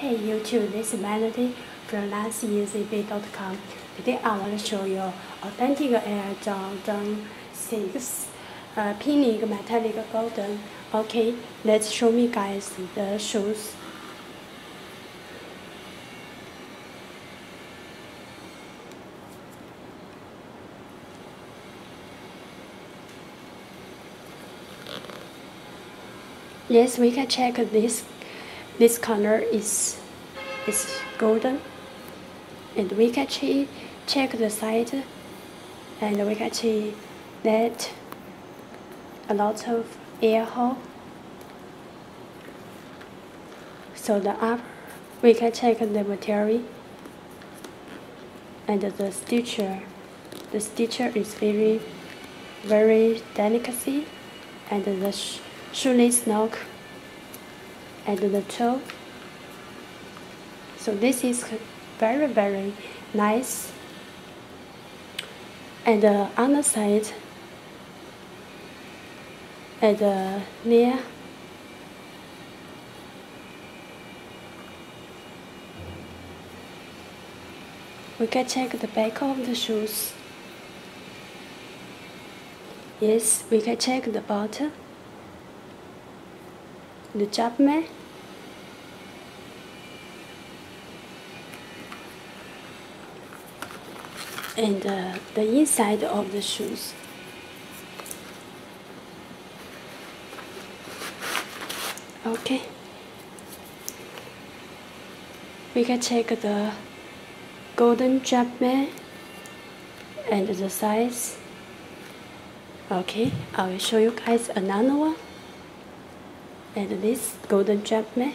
Hey YouTube, this is Melody from NiceYeezyBay.com. Today I want to show you authentic Air Jordan 6 pinning metallic golden. Okay, let's show me guys the shoes. Yes, we can check this color is golden, and we can check the side, and we can see that a lot of air hole. So the upper, we can check the material, and the stitcher. The stitcher is very delicacy, and the shoelace knock at the toe. So this is very nice. And on the side, at the near, we can check the back of the shoes. Yes, we can check the bottom. The Jumpman, and the inside of the shoes. Okay, we can check the golden Jumpman and the size. Okay, I will show you guys another one. And this golden Jumpman.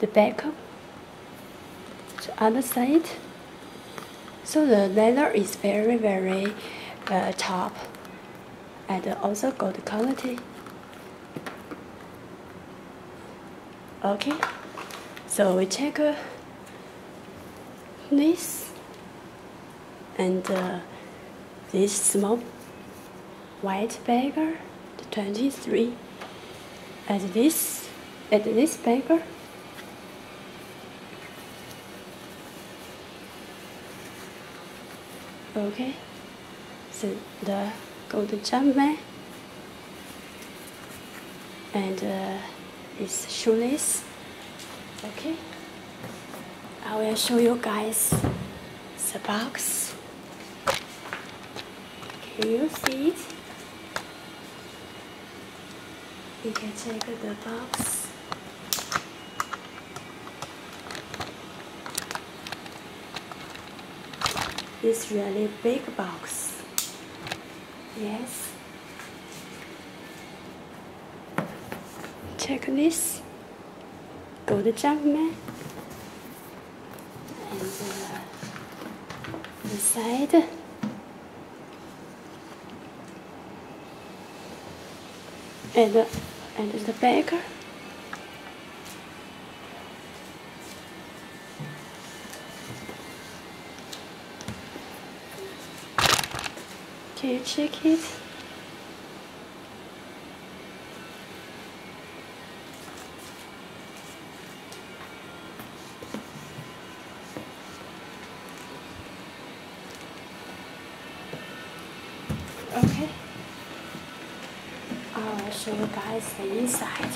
The back, the other side. So the leather is very top, and also good quality. Okay, so we check this and this small white bagger, the 23, at this bagger. Okay, so the golden Jumpman and its shoelace. Okay, I will show you guys the box. Can you see it? You can check the box. It's really big box. Yes. Check this. Go to Jumpman. And the side. And the bagger. Can you check it? Okay. I'll show you guys the inside.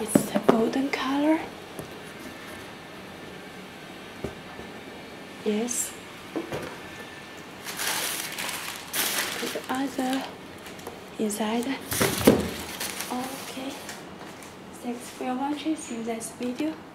It's the golden color. Yes. The other inside. Okay. Thanks for watching this video.